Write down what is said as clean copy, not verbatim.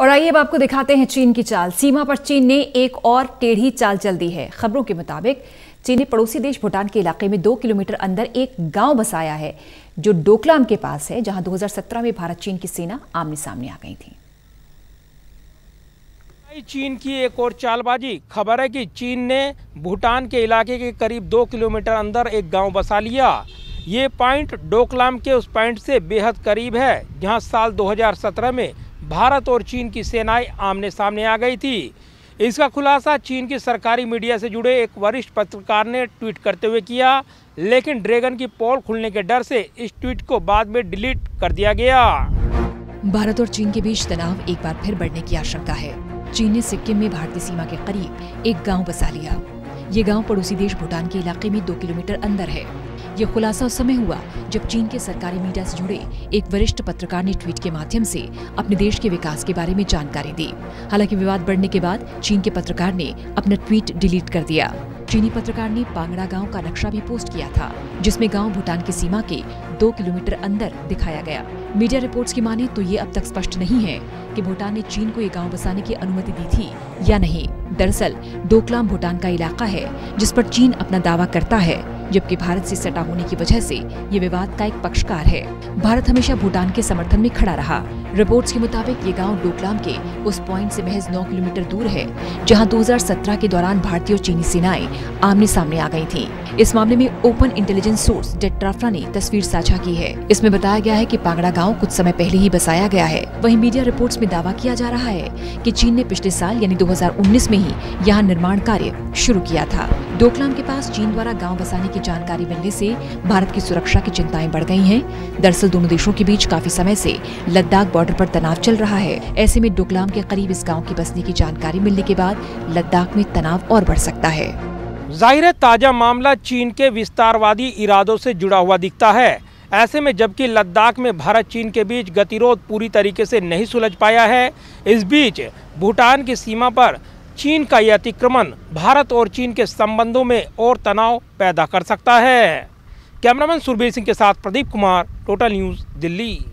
और आइए अब आपको दिखाते हैं चीन की चाल। सीमा पर चीन ने एक और टेढ़ी चाल चल दी है। खबरों के मुताबिक चीन ने पड़ोसी देश भूटान के इलाके में 2 किलोमीटर अंदर एक गांव बसाया है जो डोकलाम के पास है, जहां 2017 में भारत चीन की सेना आमने सामने आ गई थी। चीन की एक और चालबाजी। खबर है कि चीन ने भूटान के इलाके के करीब 2 किलोमीटर अंदर एक गांव बसा लिया। ये पॉइंट डोकलाम के उस पॉइंट से बेहद करीब है जहां साल 2017 में भारत और चीन की सेनाएं आमने सामने आ गई थी। इसका खुलासा चीन की सरकारी मीडिया से जुड़े एक वरिष्ठ पत्रकार ने ट्वीट करते हुए किया, लेकिन ड्रैगन की पोल खुलने के डर से इस ट्वीट को बाद में डिलीट कर दिया गया। भारत और चीन के बीच तनाव एक बार फिर बढ़ने की आशंका है। चीन ने सिक्किम में भारतीय सीमा के करीब एक गांव बसा लिया। ये गांव पड़ोसी देश भूटान के इलाके में 2 किलोमीटर अंदर है। ये खुलासा उस समय हुआ जब चीन के सरकारी मीडिया से जुड़े एक वरिष्ठ पत्रकार ने ट्वीट के माध्यम से अपने देश के विकास के बारे में जानकारी दी। हालांकि विवाद बढ़ने के बाद चीन के पत्रकार ने अपना ट्वीट डिलीट कर दिया। चीनी पत्रकार ने पांगड़ा गाँव का नक्शा भी पोस्ट किया था, जिसमे गाँव भूटान की सीमा के 2 किलोमीटर अंदर दिखाया गया। मीडिया रिपोर्ट्स की माने तो ये अब तक स्पष्ट नहीं है कि भूटान ने चीन को ये गांव बसाने की अनुमति दी थी या नहीं। दरअसल डोकलाम भूटान का इलाका है जिस पर चीन अपना दावा करता है, जबकि भारत से सटा होने की वजह से ये विवाद का एक पक्षकार है। भारत हमेशा भूटान के समर्थन में खड़ा रहा। रिपोर्ट्स के मुताबिक ये गांव डोकलाम के उस पॉइंट से महज 9 किलोमीटर दूर है जहां 2017 के दौरान भारतीय और चीनी सेनाएं आमने सामने आ गई थी। इस मामले में open intelligence source Detresfa ने तस्वीर साझा की है। इसमें बताया गया है कि पांगड़ा गाँव कुछ समय पहले ही बसाया गया है। वहीं मीडिया रिपोर्ट्स में दावा किया जा रहा है कि चीन ने पिछले साल यानी 2019 में ही यहाँ निर्माण कार्य शुरू किया था। डोकलाम के पास चीन द्वारा गाँव बसाने की जानकारी मिलने से भारत की सुरक्षा की चिंताएं बढ़ गई हैं। दरअसल दोनों देशों के बीच काफी समय से लद्दाख बॉर्डर पर तनाव चल रहा है। ऐसे में डोकलाम के करीब इस गांव के बसने की जानकारी मिलने के बाद लद्दाख में तनाव और बढ़ सकता है। जाहिर है ताजा मामला चीन के विस्तारवादी इरादों से जुड़ा हुआ दिखता है। ऐसे में जबकि लद्दाख में भारत चीन के बीच गतिरोध पूरी तरीके से नहीं सुलझ पाया है, इस बीच भूटान की सीमा पर चीन का यह अतिक्रमण भारत और चीन के संबंधों में और तनाव पैदा कर सकता है। कैमरामैन सुरवीर सिंह के साथ प्रदीप कुमार, टोटल न्यूज़, दिल्ली।